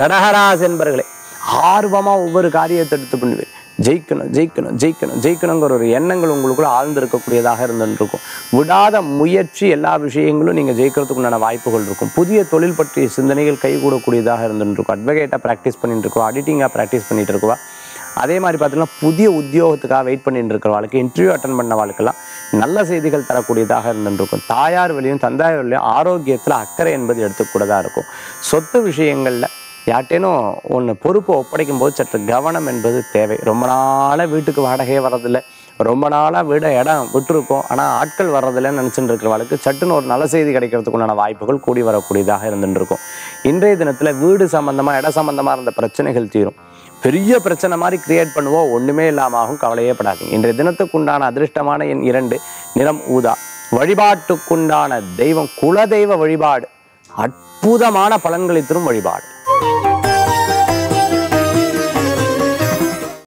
கடகராசி என்பர்களே ஆர்வமா ஒவ்வொரு காரியத்தை எடுத்து பண்ணுவீங்க. ஜெயிக்கணும் ஜெயிக்கணும் ஜெயிக்கணும் ஜெயிக்கணுங்கிற ஒரு எண்ணங்கள் உங்களுக்குள்ள ஆழ்ந்திருக்கக்கூடியதாக இருந்துருக்கும். விடாத முயற்சி எல்லா விஷயங்களும் நீங்கள் ஜெயிக்கிறதுக்கு உண்டான வாய்ப்புகள் இருக்கும். புதிய தொழில் பற்றிய சிந்தனைகள் கைகூடக்கூடியதாக இருந்துருக்கும். அட்வொகேட்டாக ப்ராக்டிஸ் பண்ணிட்டு இருக்கோம், ஆடிட்டிங்காக ப்ராக்டிஸ் பண்ணிட்டு இருக்கவா, அதே மாதிரி பார்த்தீங்கன்னா புதிய உத்தியோகத்துக்காக வெயிட் பண்ணிட்டு இருக்கிறவாளுக்கு, இன்டர்வியூ அட்டன் பண்ண வாழ்க்கெல்லாம் நல்ல செய்திகள் தரக்கூடியதாக இருந்துருக்கும். தாயார் வழியும் தந்தையார் வழியும் ஆரோக்கியத்தில் அக்கறை என்பது எடுத்துக்கூடதாக இருக்கும். சொத்து விஷயங்களில் யார்ட்டேனும் ஒன்று பொறுப்பை ஒப்படைக்கும் போது சற்று கவனம் என்பது தேவை. ரொம்ப நாளாக வீட்டுக்கு வாடகையே வர்றதில்லை, ரொம்ப நாளாக வீட இடம் விட்டுருக்கோம், ஆனால் ஆட்கள் வர்றதில்லைன்னு நினச்சிட்டு இருக்கிறவளுக்கு சட்டுன்னு ஒரு நல்ல செய்தி கிடைக்கிறதுக்குண்டான வாய்ப்புகள் கூடி வரக்கூடியதாக இருந்துருக்கும். இன்றைய தினத்தில் வீடு சம்மந்தமாக இடம் சம்மந்தமாக இருந்த பிரச்சனைகள் தீரும். பெரிய பிரச்சனை மாதிரி கிரியேட் பண்ணுவோம், ஒன்றுமே இல்லாமாகவும் கவலையே படாதீங்க. இன்றைய தினத்துக்குண்டான அதிர்ஷ்டமான எண் 2, நிறம் ஊதா. வழிபாட்டுக்குண்டான தெய்வம் குலதெய்வ வழிபாடு. அற்புதமான பலன்களை தரும் வழிபாடு.